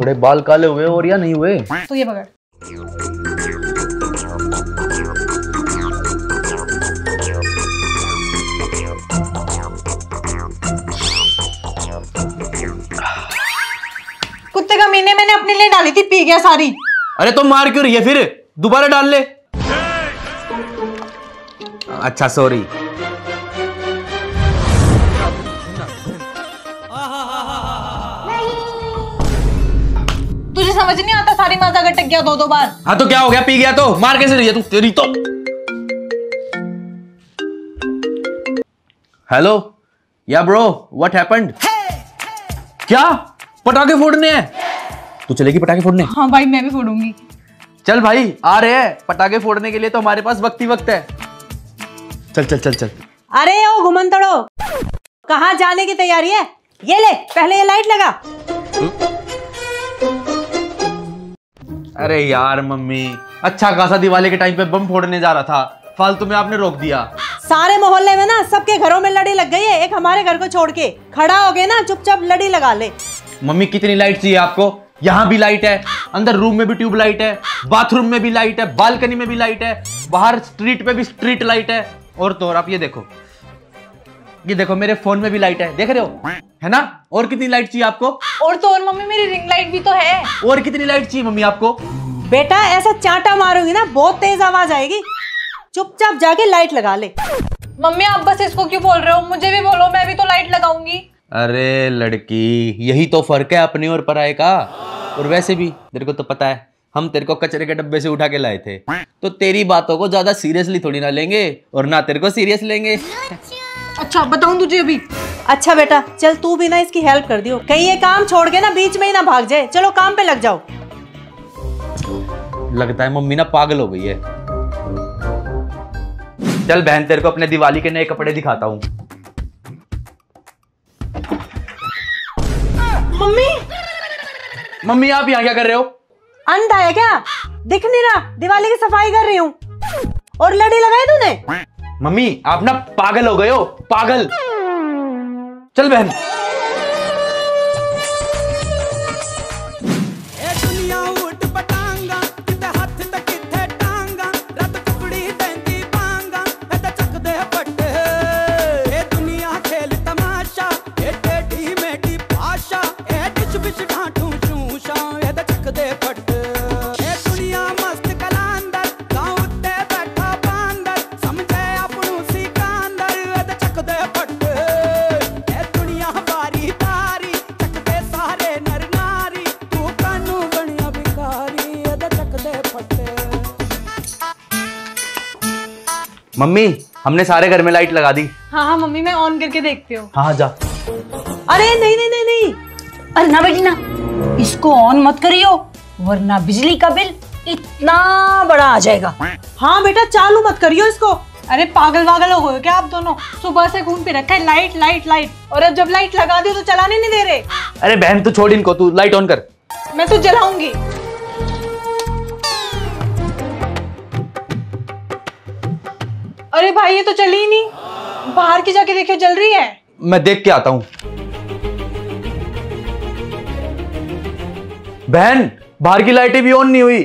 थोड़े बाल काले हुए और या नहीं हुए? तो ये पकड़। कुत्ते का मीने मैंने अपने लिए डाली थी, पी गया सारी। अरे तो मार क्यों रही है, फिर दोबारा डाल ले। अच्छा सॉरी। तुझे समझ नहीं आता, सारी माजा गटक गया दो दो बार। हाँ तो क्या हो गया, पी गया तो मार कैसे रही है तू, तेरी तो। हेलो या ब्रो, व्हाट हैपेंड? क्या पटाखे फोड़ने हैं? तू चलेगी पटाखे फोड़ने? हाँ भाई मैं भी फोड़ूंगी। चल भाई आ रहे हैं पटाखे फोड़ने के लिए, तो हमारे पास वक्त ही वक्त है। चल चल चल चल। अरे ओ घुमंतड़ो, कहाँ जाने की तैयारी है? ये ले पहले ये लाइट लगा। अरे यार मम्मी, अच्छा खासा दिवाली के टाइम पे बम फोड़ने जा रहा था, फालतू में आपने रोक दिया। सारे मोहल्ले में ना सबके घरों में लड़ी लग गई है, एक हमारे घर को छोड़ के। खड़ा हो गए ना, चुपचाप लड़ी लगा ले। मम्मी कितनी लाइट चाहिए आपको? यहाँ भी लाइट है, अंदर रूम में भी ट्यूब लाइट है, बाथरूम में भी लाइट है, बालकनी में भी लाइट है, बाहर स्ट्रीट पे भी स्ट्रीट लाइट है। और तो और आप ये देखो, ये देखो मेरे फोन में भी लाइट है, देख रहे हो है ना? और कितनी लाइट चाहिए आपको? और तो और मम्मी मेरी रिंग लाइट भी तो है। और कितनी लाइट चाहिए मम्मी आपको? बेटा ऐसा चांटा मारूंगी ना बहुत तेज आवाज आएगी, चुपचाप जाके लाइट लगा ले। मम्मी आप बस इसको क्यों बोल रहे हो, मुझे भी बोलो, मैं भी तो लाइट लगाऊंगी। अरे लड़की, यही तो फर्क है अपने और पराए का। और वैसे भी तेरे को तो पता है हम तेरे को कचरे के डब्बे से उठा के लाए थे, तो तेरी बातों को ज्यादा सीरियसली थोड़ी ना लेंगे और ना तेरे को सीरियस लेंगे। अच्छा बताऊं तुझे अभी? अच्छा बेटा चल तू भी ना इसकी हेल्प कर दियो, कहीं ये काम छोड़ के ना बीच में ही ना भाग जाए। चलो काम पे लग जाओ। लगता है मम्मी ना पागल हो गई है। चल बहन तेरे को अपने दिवाली के नए कपड़े दिखाता हूँ। मम्मी मम्मी आप यहाँ क्या कर रहे हो? अंधा है क्या, दिख नहीं रहा? दिवाली की सफाई कर रही हूँ। और लड़ी लगाई तूने? मम्मी आप ना पागल हो गए हो, पागल। चल बहन। मम्मी हमने सारे घर में लाइट लगा दी। हाँ हाँ मम्मी मैं ऑन करके देखती हूँ। हाँ जा। अरे नहीं नहीं नहीं नहीं, अरे ना बेटी ना, इसको ऑन मत करियो वरना बिजली का बिल इतना बड़ा आ जाएगा। हाँ बेटा चालू मत करियो इसको। अरे पागल वागल हो गए क्या आप दोनों, सुबह से घूम पे रखा है लाइट लाइट लाइट, और अब जब लाइट लगा दी तो चलाने नहीं दे रहे। अरे बहन तू छोड़ इनको, तू लाइट ऑन कर। मैं तो जलाऊंगी। अरे भाई ये तो चली ही नहीं, बाहर की जाके देखियो जल रही है। मैं देख के आता हूँ। बहन बाहर की लाइटें भी ऑन नहीं हुई।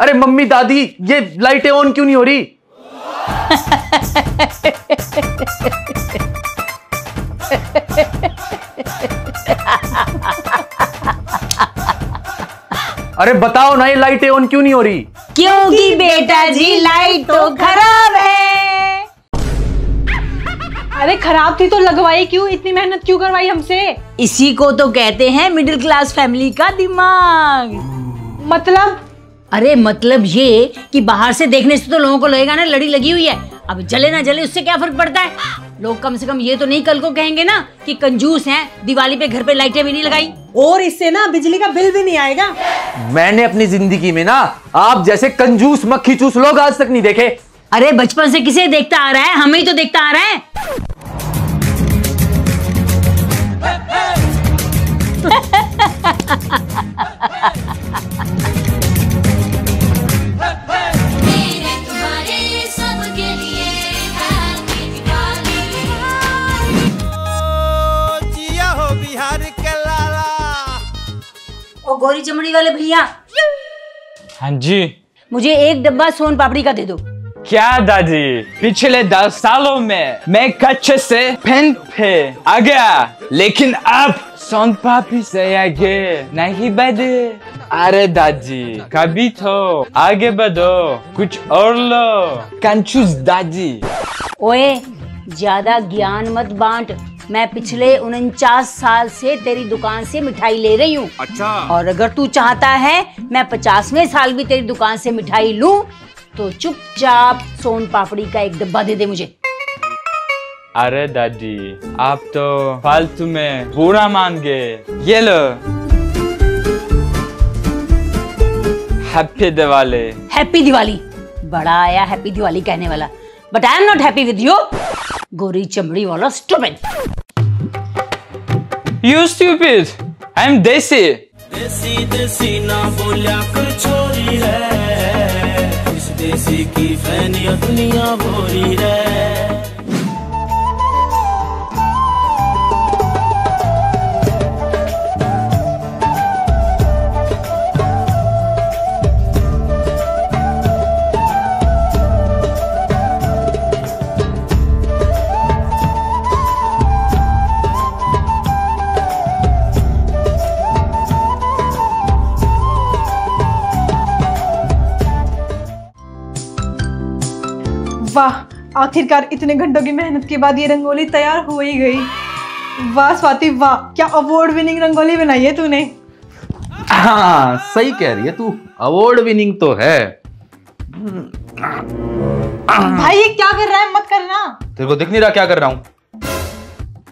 अरे मम्मी दादी ये लाइटें ऑन क्यों नहीं हो रही? अरे बताओ ना ये लाइटें ऑन क्यों नहीं हो रही? क्योंकि बेटा जी लाइट तो खराब है। अरे खराब थी तो लगवाई क्यों, इतनी मेहनत क्यों करवाई हमसे? इसी को तो कहते हैं मिडिल क्लास फैमिली का दिमाग। मतलब? अरे मतलब ये कि बाहर से देखने से तो लोगों को लगेगा ना लड़ी लगी हुई है, अब जले ना जले उससे क्या फर्क पड़ता है। लोग कम से कम ये तो नहीं कल को कहेंगे ना कि कंजूस हैं, दिवाली पे घर पे लाइटें भी नहीं लगाई, और इससे ना बिजली का बिल भी नहीं आएगा। मैंने अपनी जिंदगी में ना आप जैसे कंजूस मक्खी चूस लोग आज तक नहीं देखे। अरे बचपन से किसे देखता आ रहा है, हमें ही तो देखता आ रहा है। बिहार के और गोरी चमड़ी वाले भैया। हाँ जी। मुझे एक डब्बा सोन पापड़ी का दे दो। क्या दादी, पिछले 10 सालों में मैं कच्चे से पेन पे आ गया, लेकिन अब सोन पापड़ी से आगे नहीं बढ़े। अरे दादी, कभी तो आगे बढ़ो, कुछ और लो। कंजूस दादी। ओए, ज्यादा ज्ञान मत बांट। मैं पिछले 49 साल से तेरी दुकान से मिठाई ले रही हूँ। अच्छा। और अगर तू चाहता है मैं 50वें साल भी तेरी दुकान से मिठाई लूँ, तो चुपचाप सोन पापड़ी का एक डब्बा दे दे मुझे। अरे दादी, आप तो फालतू में बुरा मान गए। ये लो। हैप्पी दिवाली। हैप्पी दिवाली, बड़ा आया हैप्पी दिवाली कहने वाला। But I am not happy with you, गोरी चमड़ी वाला stupid. You stupid, I am desi. Desi देसी ना बोला कर छोरी है, देसी की फैनिया दुनिया भोरी है। वाह, आखिरकार इतने घंटों की मेहनत के बाद ये रंगोली तैयार हो ही गई। वाह स्वाति, वाह, क्या अवार्ड विनिंग रंगोली बनाई है तूने। हाँ, सही कह रही है तू, अवार्ड विनिंग तो है। भाई ये क्या कर रहा है, मत करना। तेरे को दिख नहीं रहा क्या कर रहा हूँ?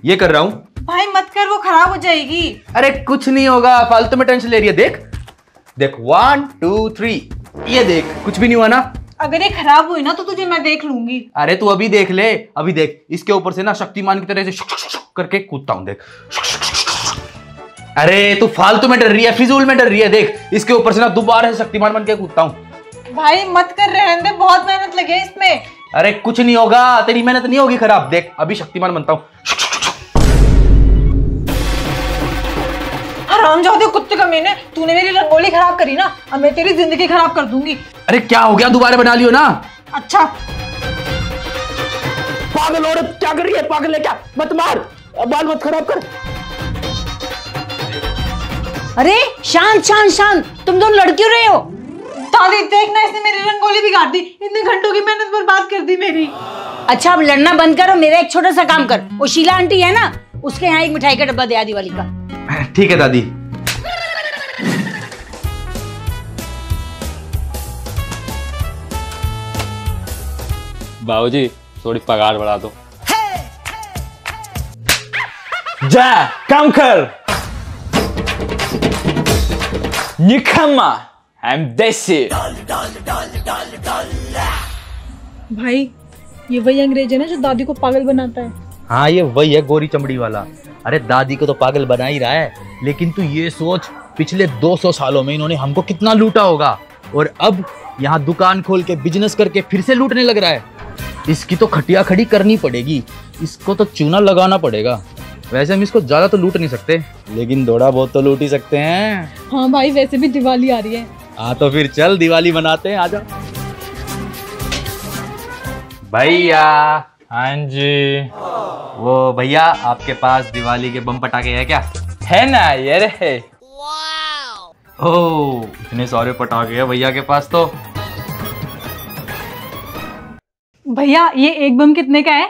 ये कर रहा हूँ। भाई मत कर, वो खराब हो जाएगी। अरे कुछ नहीं होगा, फालतू में टेंशन ले रही है। देख देख, 1 2 3, ये देख, कुछ भी नहीं हुआ ना। अगर ये खराब हुई ना तो तुझे मैं देख लूंगी। अरे तू अभी देख ले, अभी देख, इसके ऊपर से ना शक्तिमान की तरह से शुक शुक शुक करके कूदता हूं, देख। अरे तू फालतू में डर रही है, फिजूल में डर रही है। देख, इसके ऊपर से ना दोबारा से शक्तिमान बन के कूदता हूँ। भाई मत कर, रहने दे, बहुत मेहनत लगी है इसमें। अरे कुछ नहीं होगा, तेरी मेहनत नहीं होगी खराब। देख अभी शक्तिमान बनता हूँ। हरामजादे कुत्ते का मैंने, तूने मेरी रंगोली खराब करी ना, अब मैं तेरी जिंदगी खराब कर दूंगी। अरे क्या हो गया, दोबारा बना लियो ना। अच्छा। पागल औरत क्या कर रही है, पागल है क्या? मत मार, बाल मत खराब कर। अरे शांत शांत शांत, तुम दोनों लड़ क्यों रहे हो? दादी देखना, इसने मेरी रंगोली बिगाड़ दी, इतने घंटों की मेहनत बर्बाद कर दी मेरी। अच्छा अब लड़ना बंद करो, मेरा एक छोटा सा काम कर। वो शीला आंटी है ना, उसके यहाँ एक मिठाई का डब्बा दिया दिवाली का। ठीक है दादी। बाबूजी थोड़ी पगार बढ़ा दो। जा काम कर। निकम्मा, आई एम देसी। भाई ये वही अंग्रेज है ना जो दादी को पागल बनाता है। हाँ ये वही है, गोरी चमड़ी वाला। अरे दादी को तो पागल बना ही रहा है, लेकिन तू ये सोच, पिछले 200 सालों में इन्होंने हमको कितना लूटा होगा, और अब यहाँ दुकान खोल के बिजनेस करके फिर से लूटने लग रहा है। इसकी तो खटिया खड़ी करनी पड़ेगी, इसको तो चूना लगाना पड़ेगा। वैसे हम इसको ज्यादा तो लूट नहीं सकते, लेकिन थोड़ा बहुत तो लूट ही सकते हैं। हाँ भाई, वैसे भी दिवाली आ रही है। हाँ तो फिर चल दिवाली मनाते हैं, आजा। भैया। हाँ जी। वो भैया, आपके पास दिवाली के बम पटाखे है क्या? है ना, ये रहे। ओह, इतने सारे पटाखे हैं भैया के पास तो। भैया ये एक बम कितने का है?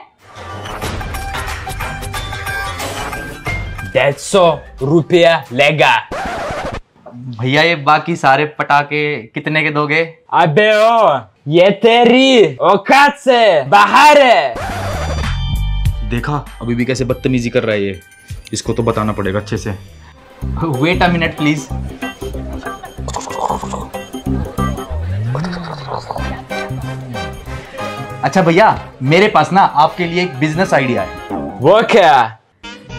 150 रुपया लेगा। भैया ये बाकी सारे पटाखे कितने के दोगे? अबे ओ, ये तेरी औकात से बाहर है। देखा अभी भी कैसे बदतमीजी कर रहा है ये, इसको तो बताना पड़ेगा अच्छे से। Wait a minute please. अच्छा भैया, मेरे पास ना आपके लिए एक बिजनेस आइडिया है। वो क्या?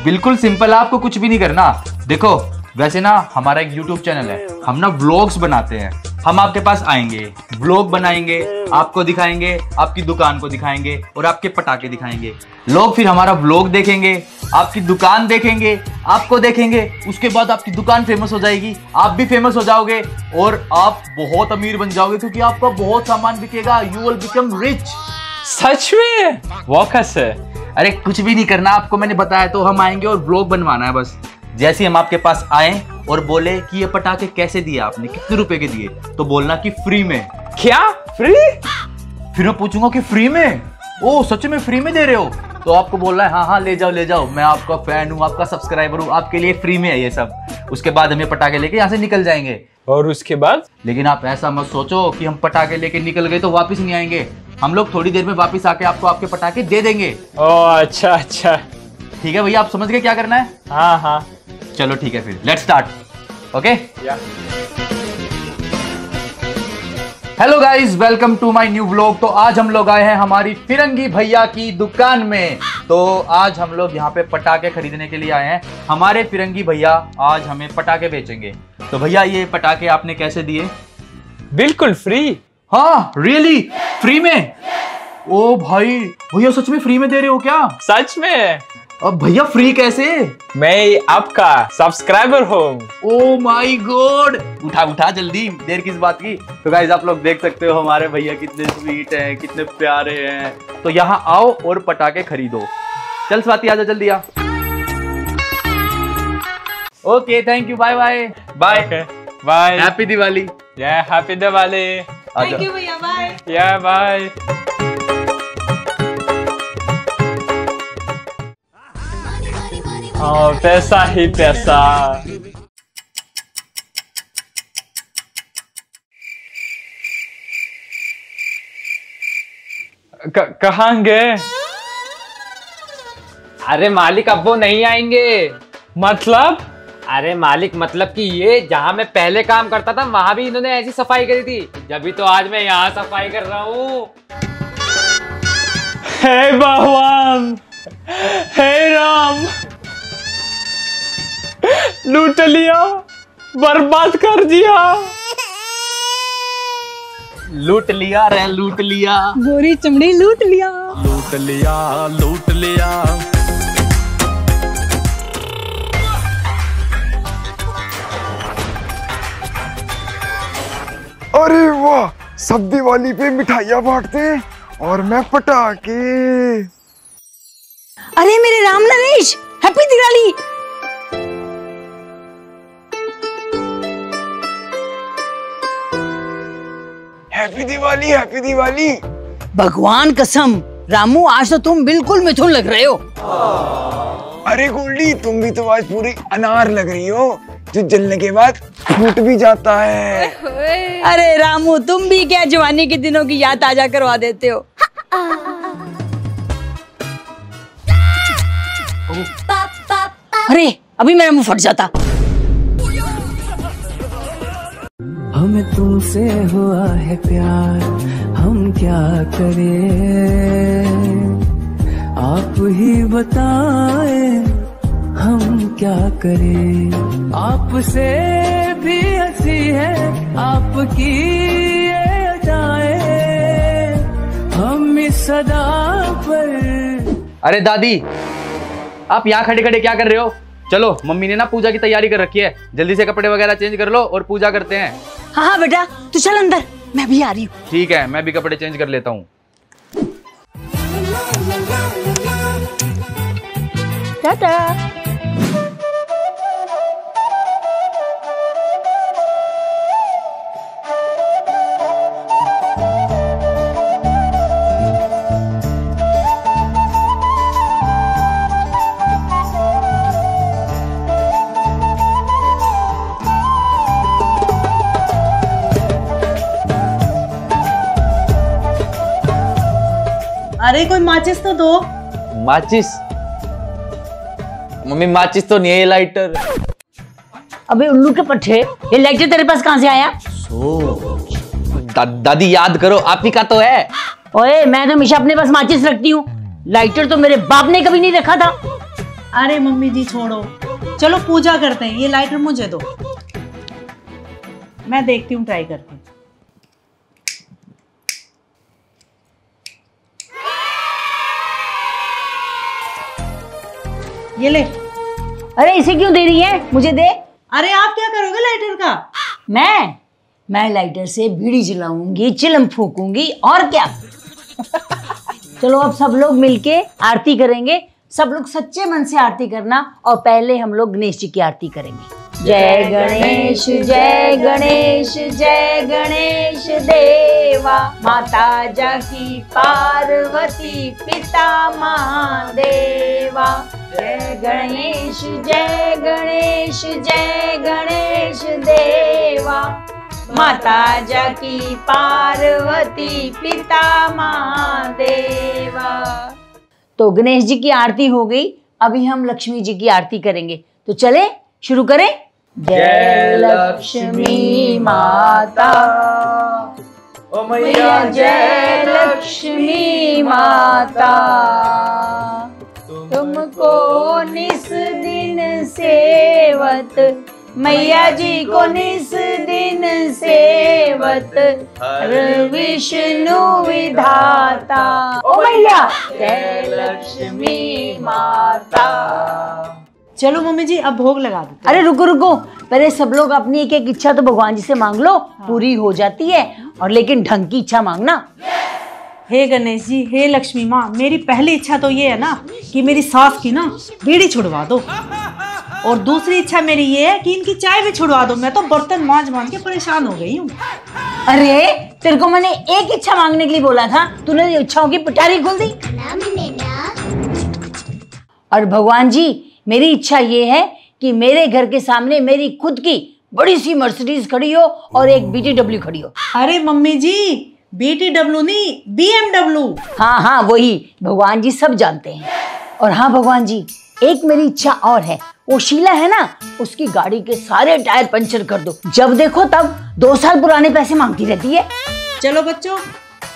बिल्कुल सिंपल, आपको कुछ भी नहीं करना। देखो वैसे ना हमारा एक यूट्यूब चैनल है, हम ना व्लॉग्स बनाते हैं, हम आपके पास आएंगे, व्लॉग बनाएंगे, आपको दिखाएंगे, आपकी दुकान को दिखाएंगे और आपके पटाखे दिखाएंगे। लोग फिर हमारा व्लॉग देखेंगे, आपकी दुकान देखेंगे, आपको देखेंगे, उसके बाद आपकी दुकान फेमस हो जाएगी, आप भी फेमस हो जाओगे और आप बहुत अमीर बन जाओगे क्योंकि आपका बहुत सामान बिकेगा। You will become rich. सच में? वाकस है। अरे कुछ भी नहीं करना आपको, मैंने बताया तो। हम आएंगे और व्लॉग बनवाना है बस। जैसे हम आपके पास आए और बोले कि ये पटाखे कैसे दिए आपने, कितने रुपए के दिए, तो बोलना कि फ्री में। क्या फ्री? फिर मैं पूछूंगा कि फ्री में? ओ सच में फ्री में दे रहे हो? तो आपको बोलना है हाँ हाँ ले जाओ ले जाओ, मैं आपका फैन हूँ, आपका सब्सक्राइबर हूँ, आपके लिए फ्री में है ये सब। उसके बाद हम ये पटाखे लेके यहाँ से निकल जाएंगे। और उसके बाद? लेकिन आप ऐसा मत सोचो कि हम पटाखे लेके निकल गए तो वापस नहीं आएंगे। हम लोग थोड़ी देर में वापस आके आपको आपके पटाखे दे देंगे। अच्छा अच्छा ठीक है भैया, आप समझ गए क्या करना है? हाँ हाँ चलो ठीक है, फिर let's start. Okay hello guys, welcome to my new vlog. तो आज हम लोग आए हैं हमारी फिरंगी भैया की दुकान में। तो आज हम लोग यहाँ पे पटाखे खरीदने के लिए आए हैं। हमारे फिरंगी भैया आज हमें पटाखे बेचेंगे। तो भैया ये पटाखे आपने कैसे दिए? बिल्कुल फ्री। हाँ रियली? फ्री में? ओ भाई, भैया सच में फ्री में दे रहे हो क्या? सच में। अब भैया फ्री कैसे? मैं आपका सब्सक्राइबर हूँ। ओ माय गॉड, उठा उठा जल्दी, देर किस बात की। तो गाइस आप लोग देख सकते हो हमारे भैया कितने स्वीट हैं, कितने प्यारे हैं। तो यहाँ आओ और पटाखे खरीदो। चल स्वाति आजा जल्दी आ। Okay thank you, bye bye bye bye. Happy Diwali. जय हैप्पी दिवाली। थैंक यू भैया, बाय। या बाय। पैसा ही पैसा। कहाँ गए? अरे मालिक अब वो नहीं आएंगे। मतलब? अरे मालिक मतलब कि ये जहाँ मैं पहले काम करता था वहां भी इन्होंने ऐसी सफाई करी थी, जब तो आज मैं यहाँ सफाई कर रहा हूँ। हे भगवान, हे राम, लूट लिया, बर्बाद कर दिया। लूट लिया रे लूट लिया, गोरी चमड़ी लूट लिया लूट लिया लूट लिया। अरे वाह, सब दिवाली पे मिठाइयाँ बांटते हैं और मैं पटाखे। अरे मेरे Ram Naresh, happy Diwali. Happy Diwali, happy Diwali. भगवान कसम रामू, आज तो तुम बिल्कुल मिथुन लग रहे हो। अरे गोल्डी, तुम भी तो आज पूरी अनार लग रही हो, जो जलने के बाद फूट भी जाता है। अरे रामू तुम भी क्या जवानी के दिनों की याद ताजा करवा देते हो। अरे अभी मेरा मुंह फट जाता। हमें तुमसे हुआ है प्यार, हम क्या करें, आप ही बताए हम क्या करें। आपसे भी हंसी है आपकी ये अदाएं, हम इस सदा पर। अरे दादी आप यहाँ खड़े खड़े क्या कर रहे हो? चलो मम्मी ने ना पूजा की तैयारी कर रखी है, जल्दी से कपड़े वगैरह चेंज कर लो और पूजा करते हैं। हाँ हाँ बेटा तू चल अंदर, मैं भी आ रही हूँ। ठीक है मैं भी कपड़े चेंज कर लेता हूँ। अरे कोई माचिस तो दो। माचिस? मम्मी माचिस तो नहीं है, लाइटर। अबे उल्लू के पट्टे, ये लाइटर तेरे पास कहाँ से आया? दादी याद करो, आप ही का तो है। ओए मैं तो हमेशा अपने पास माचिस रखती हूँ, लाइटर तो मेरे बाप ने कभी नहीं रखा था। अरे मम्मी जी छोड़ो, चलो पूजा करते हैं, ये लाइटर मुझे दो, मैं देखती हूँ ट्राई करती हूँ। ये ले। अरे इसे क्यों दे रही है, मुझे दे। अरे आप क्या करोगे लाइटर का? मैं लाइटर से बीड़ी जलाऊंगी, चिलम फूकूंगी और क्या। चलो अब सब लोग मिलके आरती करेंगे। सब लोग सच्चे मन से आरती करना और पहले हम लोग गणेश जी की आरती करेंगे। जय गणेश जय गणेश जय गणेश देवा, माता जाकी पार्वती पिता महादेवा। जय गणेश जय गणेश देवा, माता जाकी पार्वती पिता महादेवा। तो गणेश जी की आरती हो गई, अभी हम लक्ष्मी जी की आरती करेंगे। तो चले शुरू करें। जय लक्ष्मी माता, ओ मैया जय लक्ष्मी माता, तुमको निस दिन सेवत, मैया जी को निस दिन सेवत, हर विष्णु विधाता। ओ मैया जय लक्ष्मी माता। चलो मम्मी जी अब भोग लगा दो। अरे रुको रुको, पहले सब लोग अपनी एक एक इच्छा तो भगवान जी से मांग लो। हाँ। पूरी हो जाती है, और लेकिन ढंग की इच्छा मांगना। हे गणेश जी, हे लक्ष्मी माँ, मेरी पहली इच्छा तो ये है ना कि मेरी सास की ना बीड़ी छुड़वा दो, और दूसरी इच्छा मेरी ये है कि इनकी चाय भी छुड़वा दो। मैं तो बर्तन मांझ मांझ के परेशान हो गई हूँ। अरे तेरे को मैंने एक इच्छा मांगने के लिए बोला था, तूने इच्छाओं की पिटारी खोल दी। और भगवान जी मेरी इच्छा ये है कि मेरे घर के सामने मेरी खुद की बड़ी सी मर्सिडीज खड़ी हो और एक बीटीडब्ल्यू खड़ी हो। अरे मम्मी जी बीटीडब्ल्यू नहीं, बीएमडब्ल्यू। हाँ हाँ वही, भगवान जी सब जानते हैं। और हाँ भगवान जी, एक मेरी इच्छा और है, वो शीला है ना, उसकी गाड़ी के सारे टायर पंचर कर दो। जब देखो तब 2 साल पुराने पैसे मांगती रहती है। चलो बच्चों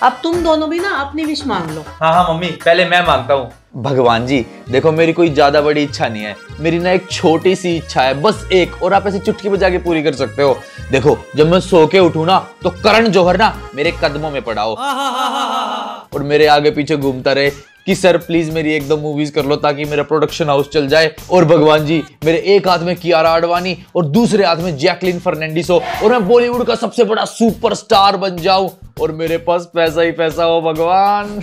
अब तुम दोनों भी ना अपनी विश मांग लो। हाँ हाँ मम्मी, पहले मैं मांगता हूँ। भगवान जी देखो मेरी कोई ज्यादा बड़ी इच्छा नहीं है, मेरी ना एक छोटी सी इच्छा है, बस एक, और आप ऐसे चुटकी बजा के पूरी कर सकते हो। देखो जब मैं सो के उठूँ ना तो करण जौहर ना मेरे कदमों में पड़ा हो और मेरे आगे पीछे घूमता रहे कि सर प्लीज मेरी एक दो मूवीज कर लो ताकि मेरा प्रोडक्शन हाउस चल जाए। और भगवान जी मेरे एक हाथ में कियारा आडवाणी और दूसरे हाथ में जैकलिन फर्नांडिस हो और मैं बॉलीवुड का सबसे बड़ा सुपरस्टार बन जाऊं और मेरे पास पैसा ही पैसा हो भगवान।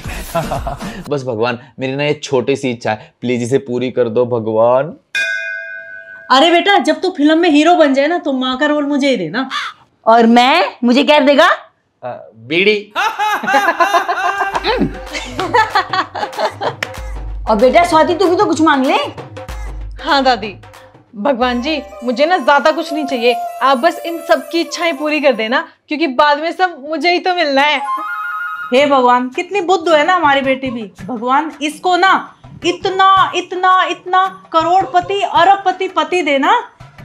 बस भगवान मेरी ना ये छोटी सी इच्छा है, प्लीज इसे पूरी कर दो भगवान। अरे बेटा जब तू फिल्म में हीरो बन जाए ना तो माँ का रोल मुझे ही देना। और मैं, मुझे क्या देगा? बीड़ी। और बेटा स्वाति तू भी तो कुछ मांग ले। हाँ दादी, भगवान जी मुझे ना ज्यादा कुछ नहीं चाहिए, आप बस इन सब की इच्छाएं पूरी कर देना क्योंकि बाद में सब मुझे ही तो मिलना है। हे भगवान कितनी बुद्ध है ना हमारी बेटी भी। भगवान इसको ना इतना इतना इतना करोड़पति अरबपति पति देना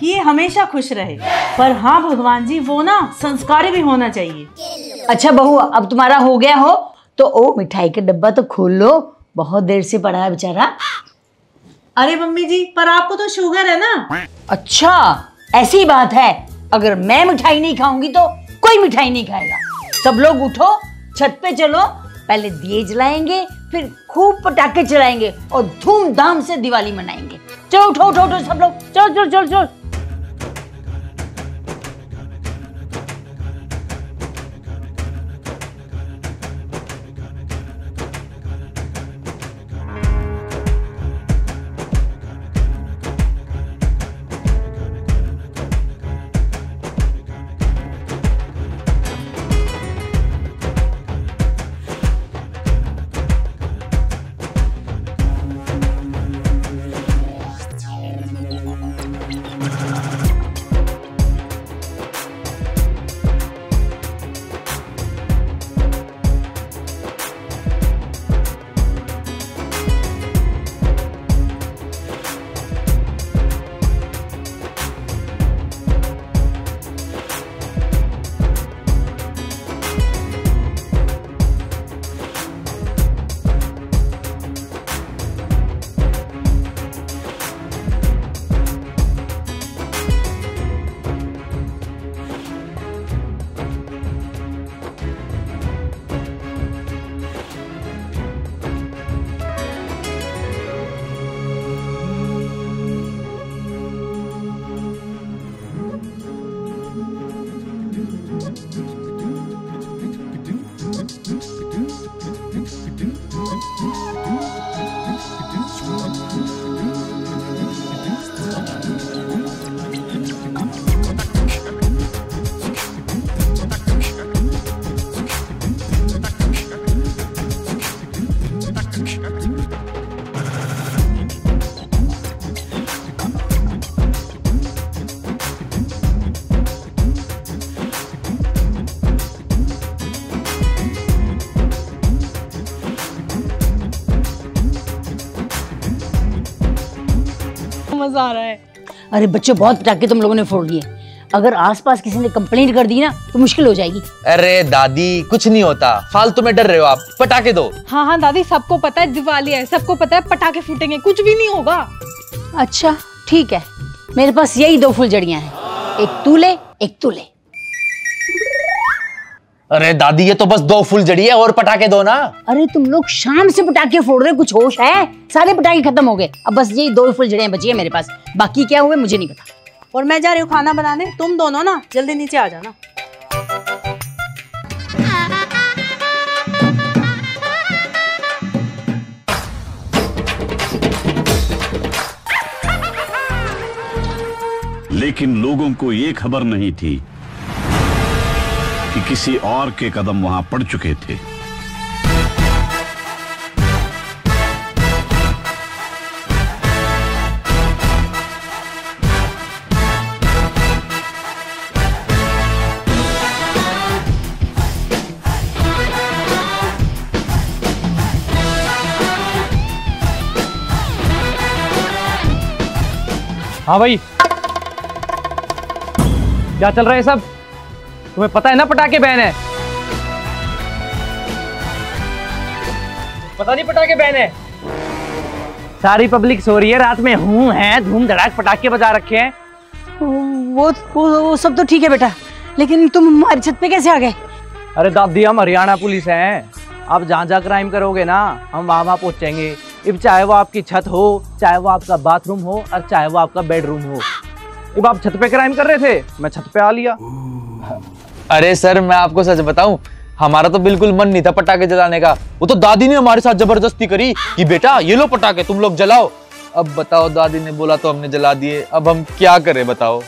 कि ये हमेशा खुश रहे। पर हाँ भगवान जी वो ना संस्कारी भी होना चाहिए। अच्छा बहू अब तुम्हारा हो गया हो तो ओ मिठाई का डब्बा तो खोल लो, बहुत देर से पड़ा है बेचारा। अरे मम्मी जी पर आपको तो शुगर है ना। अच्छा ऐसी बात है, अगर मैं मिठाई नहीं खाऊंगी तो कोई मिठाई नहीं खाएगा। सब लोग उठो, छत पे चलो, पहले दिए जलाएंगे, फिर खूब पटाखे चलाएंगे और धूमधाम से दिवाली मनाएंगे। चलो उठो उठो उठो सब लोग, चलो चलो चलो चलो। मजा आ रहा है। अरे बच्चों बहुत पटाखे तुम लोगों ने फोड़ दिए, अगर आसपास किसी ने कंप्लेंट कर दी ना तो मुश्किल हो जाएगी। अरे दादी कुछ नहीं होता, फालतू में डर रहे हो आप, पटाखे दो। हाँ हाँ दादी सबको पता है दिवाली है, सबको पता है पटाखे फूटेंगे, कुछ भी नहीं होगा। अच्छा ठीक है, मेरे पास यही दो फुलझड़ियां हैं, एक तू ले एक तू ले। अरे दादी ये तो बस दो फुलझड़ी है, और पटाखे दो ना। अरे तुम लोग शाम से पटाखे फोड़ रहे, कुछ होश है? सारे पटाखे खत्म हो गए, अब बस यही दो फुलझड़ियां बची है मेरे पास, बाकी क्या हुए मुझे नहीं पता। और मैं जा रही हूँ खाना बनाने, तुम दोनों ना जल्दी नीचे आ जाना। लेकिन लोगों को ये खबर नहीं थी कि किसी और के कदम वहां पड़ चुके थे। हाँ भाई क्या चल रहा है सब? तुम्हें पता है ना पटाखे बैन है? पता नहीं पटाखे बैन है? सारी पब्लिक सो रही है, रात में हूं है धूम धड़ाक पटाखे बजा रखे हैं। वो सब तो ठीक है बेटा, लेकिन तुम हमारी छत पे कैसे आ गए? अरे दादी हम हरियाणा पुलिस हैं, आप जहाँ जहाँ क्राइम करोगे ना हम वहाँ पहुँचेंगे, चाहे वो आपकी छत हो, चाहे वो आपका बाथरूम हो, और चाहे वो आपका बेडरूम हो। अब आप छत पे क्राइम कर रहे थे, मैं छत पे आ लिया। अरे सर मैं आपको सच बताऊं, हमारा तो बिल्कुल मन नहीं था पटाखे जलाने का, वो तो दादी ने हमारे साथ जबरदस्ती करी कि बेटा ये लो पटाखे तुम लोग जलाओ। अब बताओ दादी ने बोला तो हमने जला दिए, अब हम क्या करें बताओ?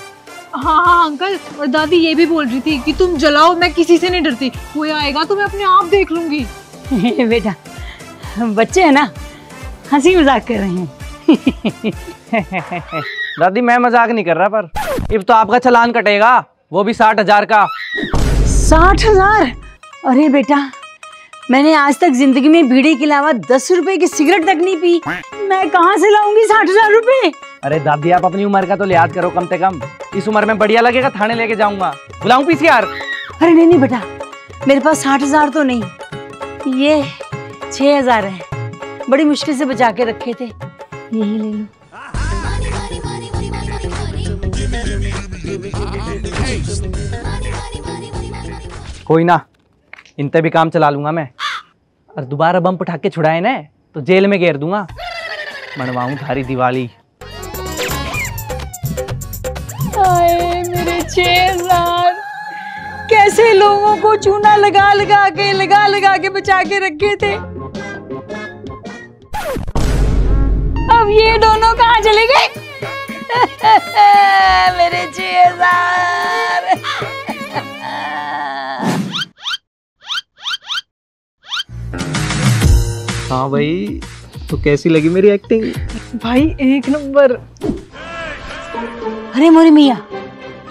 हाँ हाँ अंकल, और दादी ये भी बोल रही थी कि तुम जलाओ, मैं किसी से नहीं डरती, कोई आएगा तो मैं अपने आप देख लूंगी। बेटा बच्चे है ना, हंसी मजाक कर रहे हैं। दादी मैं मजाक नहीं कर रहा, पर अब तो आपका चालान कटेगा, वो भी 60,000 का। 60,000? अरे बेटा मैंने आज तक जिंदगी में बीड़ी के अलावा 10 रुपए की सिगरेट तक नहीं पी, मैं कहाँ से लाऊंगी 60,000 रुपए? अरे दादी आप अपनी उम्र का तो लिहाज करो, कम से कम इस उम्र में बढ़िया लगेगा, थाने लेके जाऊंगा, बुलाऊं पीसीआर। अरे नहीं नहीं बेटा मेरे पास 60,000 तो नहीं, ये 6,000 है, बड़ी मुश्किल से बचा के रखे थे, यही ले लो। कोई ना इनते भी काम चला लूंगा मैं, और दोबारा बम पटाखे छुड़ाए ना तो जेल में घेर दूंगा, मनवाऊं थारी दिवाली। आए, मेरे 6,000 कैसे लोगों को चूना लगा लगा के बचा के रखे थे, अब ये दोनों कहाँ चले गए? मेरे 6,000। हाँ भाई तो कैसी लगी मेरी एक्टिंग? भाई एक नंबर। अरे मोरी मियाँ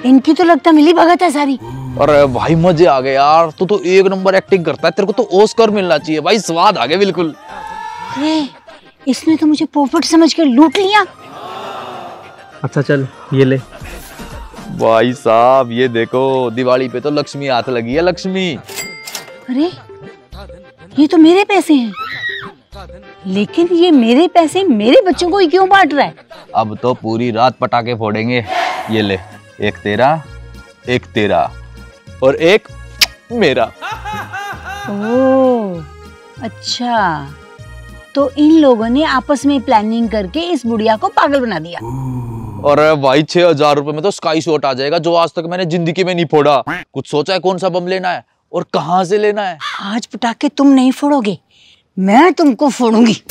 इनकी तो लगता मिली भगत है सारी। अरे भाई मजे आ गए यार, तो एक नंबर एक्टिंग करता है, तेरे को तो ऑस्कर मिलना चाहिए भाई, स्वाद आ गया बिल्कुल। इसने तो मुझे पोपट समझ कर लूट लिया। अच्छा चल ये ले। भाई साहब ये देखो दिवाली पे तो लक्ष्मी हाथ लगी है, लक्ष्मी। अरे ये तो मेरे पैसे हैं, लेकिन ये मेरे पैसे मेरे बच्चों को ही क्यों बांट रहा है? अब तो पूरी रात पटाखे फोड़ेंगे, ये ले एक तेरा और एक मेरा। ओ अच्छा, तो इन लोगों ने आपस में प्लानिंग करके इस बुढ़िया को पागल बना दिया। और भाई 6,000 रुपए में तो स्काई शॉट आ जाएगा, जो आज तक मैंने जिंदगी में नहीं फोड़ा। कुछ सोचा है कौन सा बम लेना है और कहाँ से लेना है? आज पटाखे तुम नहीं फोड़ोगे, मैं तुमको फोड़ूंगी।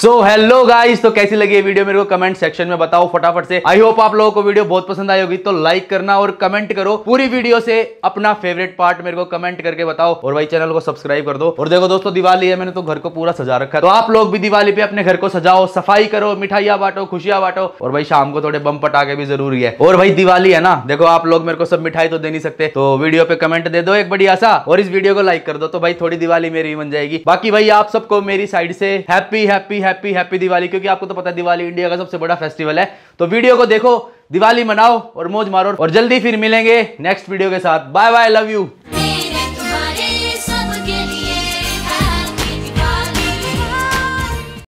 सो हेलो गाइस, तो कैसी लगी ये वीडियो मेरे को कमेंट सेक्शन में बताओ फटाफट से। आई होप आप लोगों को वीडियो बहुत पसंद आई होगी, तो लाइक करना और कमेंट करो। पूरी वीडियो से अपना फेवरेट पार्ट मेरे को कमेंट करके बताओ और भाई चैनल को सब्सक्राइब कर दो। और देखो दोस्तों, दिवाली है, मैंने तो घर को पूरा सजा रखा है, तो आप लोग भी दिवाली पे अपने घर को सजाओ, सफाई करो, मिठाइयां बांटो, खुशियां बांटो। और भाई शाम को थोड़े बम पटाखे भी जरूरी है। और भाई दिवाली है ना, देखो आप लोग मेरे को सब मिठाई तो दे नहीं सकते, तो वीडियो पे कमेंट दे दो एक बढ़िया सा और इस वीडियो को लाइक कर दो, तो भाई थोड़ी दिवाली मेरी भी बन जाएगी। बाकी भाई आप सबको मेरी साइड से happy happy happy happy Diwali, क्योंकि आपको तो पता है दिवाली इंडिया का सबसे बड़ा फेस्टिवल है। तो वीडियो को देखो, दिवाली मनाओ और मौज मारो, और जल्दी फिर मिलेंगे नेक्स्ट वीडियो के साथ। Bye bye, love you.